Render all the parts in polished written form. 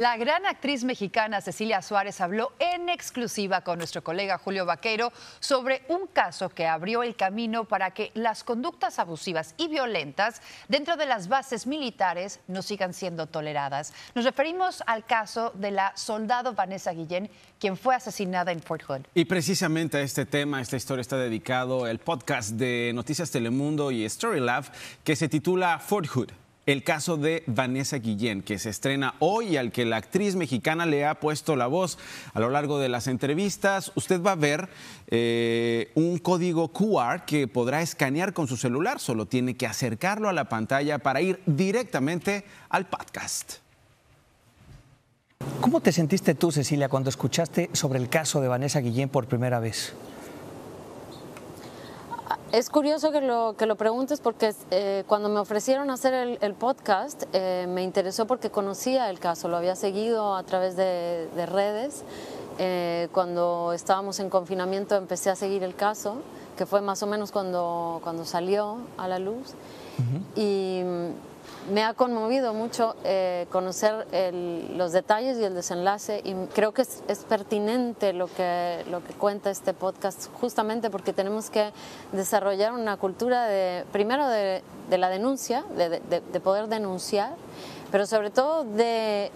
La gran actriz mexicana Cecilia Suárez habló en exclusiva con nuestro colega Julio Vaquero sobre un caso que abrió el camino para que las conductas abusivas y violentas dentro de las bases militares no sigan siendo toleradas. Nos referimos al caso de la soldado Vanessa Guillén, quien fue asesinada en Fort Hood. Y precisamente a este tema, esta historia está dedicado el podcast de Noticias Telemundo y Storylab, que se titula Fort Hood. El caso de Vanessa Guillén, que se estrena hoy y al que la actriz mexicana le ha puesto la voz a lo largo de las entrevistas. Usted va a ver un código QR que podrá escanear con su celular. Solo tiene que acercarlo a la pantalla para ir directamente al podcast. ¿Cómo te sentiste tú, Cecilia, cuando escuchaste sobre el caso de Vanessa Guillén por primera vez? Es curioso que lo preguntes porque cuando me ofrecieron hacer el podcast me interesó porque conocía el caso, lo había seguido a través de redes. Cuando estábamos en confinamiento empecé a seguir el caso, que fue más o menos cuando salió a la luz. Uh-huh. Y me ha conmovido mucho conocer los detalles y el desenlace, y creo que es pertinente lo que cuenta este podcast, justamente porque tenemos que desarrollar una cultura primero de la denuncia, de poder denunciar, pero sobre todo de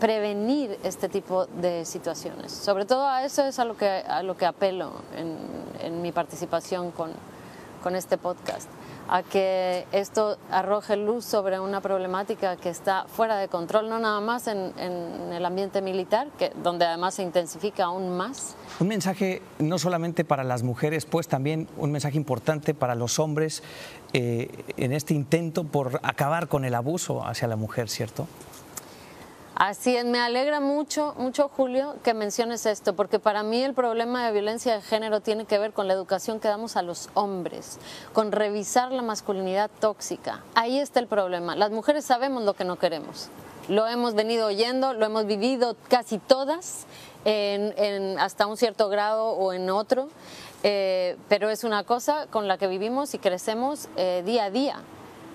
prevenir este tipo de situaciones. Sobre todo a eso es a lo que apelo en mi participación con este podcast, a que esto arroje luz sobre una problemática que está fuera de control, no nada más en el ambiente militar, donde además se intensifica aún más. Un mensaje no solamente para las mujeres, pues también un mensaje importante para los hombres en este intento por acabar con el abuso hacia la mujer, ¿cierto? Así es, me alegra mucho, Julio, que menciones esto, porque para mí el problema de violencia de género tiene que ver con la educación que damos a los hombres, con revisar la masculinidad tóxica. Ahí está el problema. Las mujeres sabemos lo que no queremos. Lo hemos venido oyendo, lo hemos vivido casi todas, hasta un cierto grado o en otro, pero es una cosa con la que vivimos y crecemos día a día.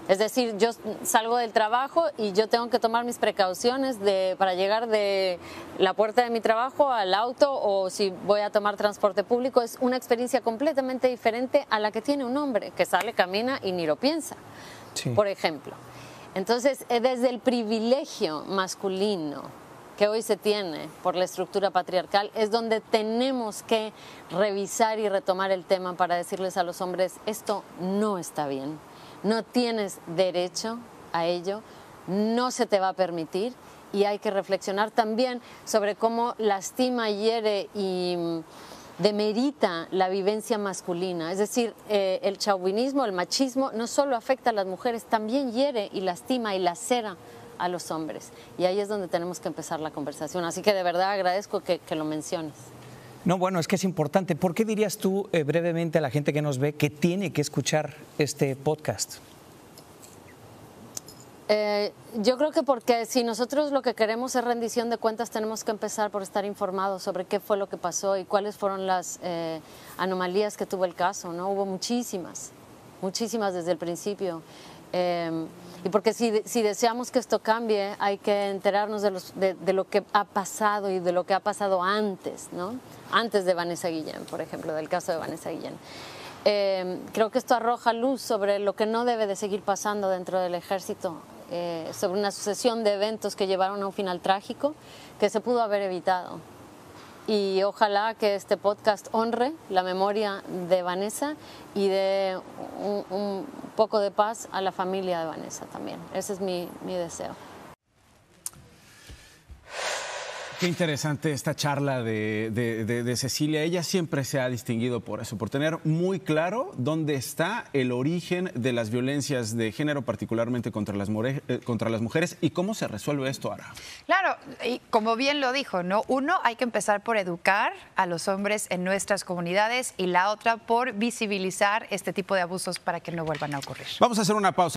Es decir, yo salgo del trabajo y yo tengo que tomar mis precauciones para llegar de la puerta de mi trabajo al auto, o si voy a tomar transporte público. Es una experiencia completamente diferente a la que tiene un hombre que sale, camina y ni lo piensa, sí, por ejemplo. Entonces, desde el privilegio masculino que hoy se tiene por la estructura patriarcal es donde tenemos que revisar y retomar el tema para decirles a los hombres: esto no está bien. No tienes derecho a ello, no se te va a permitir, y hay que reflexionar también sobre cómo lastima, hiere y demerita la vivencia masculina. Es decir, el chauvinismo, el machismo no solo afecta a las mujeres, también hiere y lastima y lacera a los hombres. Y ahí es donde tenemos que empezar la conversación. Así que de verdad agradezco que lo menciones. No, bueno, es que es importante. ¿Por qué dirías tú brevemente a la gente que nos ve que tiene que escuchar este podcast? Yo creo que porque si nosotros lo que queremos es rendición de cuentas, tenemos que empezar por estar informados sobre qué fue lo que pasó y cuáles fueron las anomalías que tuvo el caso, ¿no? Hubo muchísimas desde el principio. Y porque si deseamos que esto cambie, hay que enterarnos de lo que ha pasado y de lo que ha pasado antes, ¿no? Antes de Vanessa Guillén, por ejemplo, del caso de Vanessa Guillén. Creo que esto arroja luz sobre lo que no debe de seguir pasando dentro del Ejército, sobre una sucesión de eventos que llevaron a un final trágico que se pudo haber evitado. Y ojalá que este podcast honre la memoria de Vanessa y dé un poco de paz a la familia de Vanessa también. Ese es mi deseo. Qué interesante esta charla de Cecilia. Ella siempre se ha distinguido por eso, por tener muy claro dónde está el origen de las violencias de género, particularmente contra las mujeres, y cómo se resuelve esto ahora. Claro, y como bien lo dijo, ¿no? Uno, hay que empezar por educar a los hombres en nuestras comunidades, y la otra por visibilizar este tipo de abusos para que no vuelvan a ocurrir. Vamos a hacer una pausa.